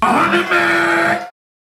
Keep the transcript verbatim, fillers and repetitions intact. one hundred mad.